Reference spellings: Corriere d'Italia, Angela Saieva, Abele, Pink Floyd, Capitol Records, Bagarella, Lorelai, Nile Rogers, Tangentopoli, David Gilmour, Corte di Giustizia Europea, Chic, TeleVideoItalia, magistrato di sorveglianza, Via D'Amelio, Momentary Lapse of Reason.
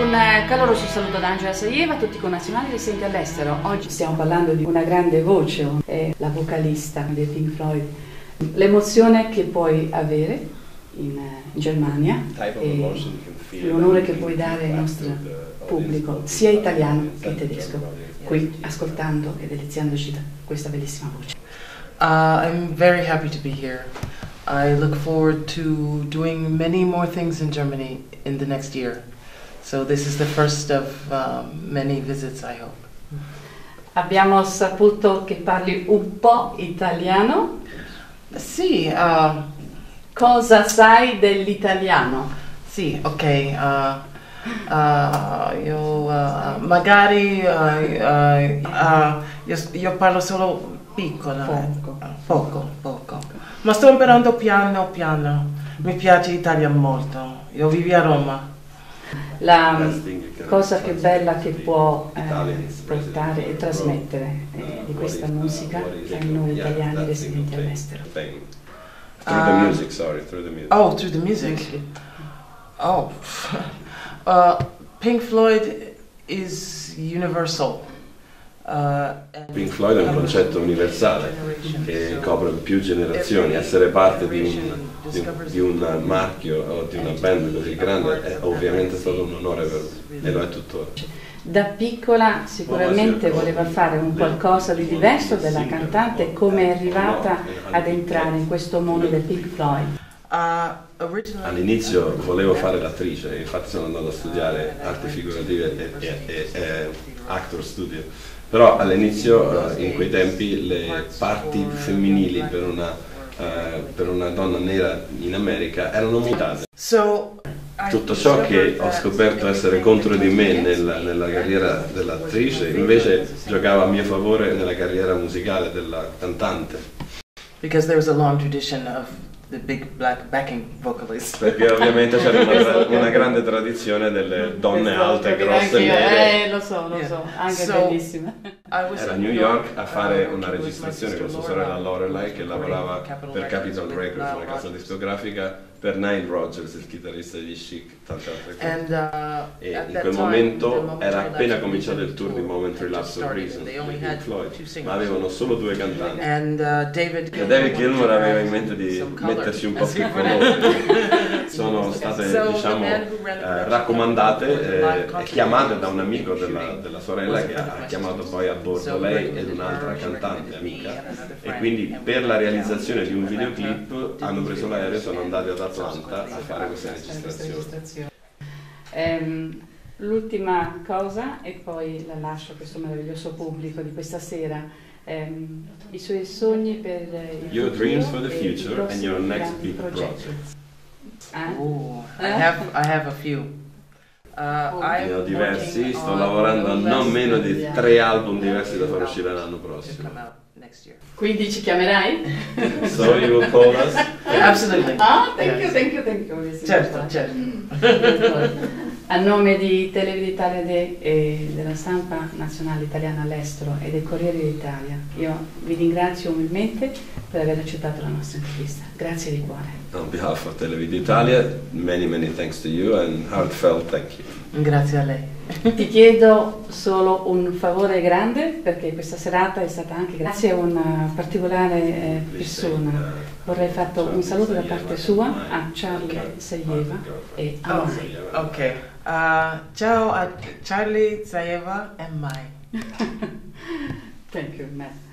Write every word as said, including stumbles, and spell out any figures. Un caloroso saluto da Angela Saieva a tutti i connazionali presenti all'estero. Oggi stiamo parlando di una grande voce, è la vocalista dei Pink Floyd. L'emozione che puoi avere in Germania e l'onore che puoi dare al nostro pubblico, sia italiano che tedesco, qui ascoltando e deliziandoci da questa bellissima voce. Uh, I'm very happy to be here. I look forward to doing many more things in Germany in the next year. So this is the first of uh, many visits, I hope. Abbiamo saputo che parli un po' italiano. Sì. Uh, Cosa sai dell'italiano? Sì, ok. Uh, uh, io uh, magari uh, uh, uh, io, io parlo solo piccola. Poco. Poco, poco. Ma sto imparando piano piano. Mi piace l'Italia molto. Io vivo a Roma. La cosa più bella che può eh, portare e trasmettere eh, di questa musica tra noi italiani residenti all'estero. Through the music, sorry, through the music. Oh, through the music. Oh. Uh, Pink Floyd is universal. Pink Floyd è un concetto universale che copre più generazioni. Essere parte di un, di, di un marchio o di una band così grande è ovviamente stato un onore per me e lo è tuttora. Da piccola sicuramente voleva fare un qualcosa di diverso della cantante. Come è arrivata ad entrare in questo mondo del Pink Floyd? All'inizio volevo fare l'attrice, infatti sono andato a studiare arti figurative e, e, e actor studio, però all'inizio in quei tempi le parti femminili per una, uh, per una donna nera in America erano votate. Tutto ciò che ho scoperto essere contro di me nella, nella carriera dell'attrice invece giocava a mio favore nella carriera musicale della cantante. Because there was a long tradition of the big black backing vocalist. Perché ovviamente c'era una, una grande tradizione delle donne alte, grosse, nere. Eh, lo so, lo so, anche so, bellissima. Era a New York a fare una registrazione con sua sorella Lorelai, che lavorava per Capitol Records, una casa discografica, per Nile Rogers, il chitarrista di Chic, tante altre cose. E in quel momento era appena cominciato il tour di Momentary Lapse of Reason dei Pink Floyd, ma avevano solo due cantanti. E David Gilmour aveva in mente di metterci un po' più colore. Sono state, diciamo, eh, raccomandate e eh, chiamate da un amico della, della sorella, che ha chiamato poi a bordo lei ed un'altra cantante amica, e quindi per la realizzazione di un videoclip hanno preso l'aereo e sono andati ad Atlanta a fare questa registrazione. Um, L'ultima cosa e poi la lascio a questo meraviglioso pubblico di questa sera. Um, I suoi sogni per il your dreams for the future and your next big project. Eh? Oh, eh? I, have, I have a few. Uh, ne ho diversi, sto lavorando a non meno di tre album diversi da far uscire l'anno prossimo. Quindi ci chiamerai? So you will call us? Absolutely. Ah, thank you, thank you, thank you. Certo, certo. A nome di TeleVideoItalia de, e della stampa nazionale italiana all'estero e del Corriere d'Italia, io vi ringrazio umilmente per aver accettato la nostra intervista. Grazie di cuore. On behalf of TeleVideoItalia, many many thanks to you and heartfelt thank you. Grazie a lei. Ti chiedo solo un favore grande, perché questa serata è stata anche grazie a una particolare eh, persona. Vorrei fare un saluto da parte sua a Charlie Saieva e a Mai. Ok. Uh, ciao a Charlie, Saieva e Mai. Thank you, Matt.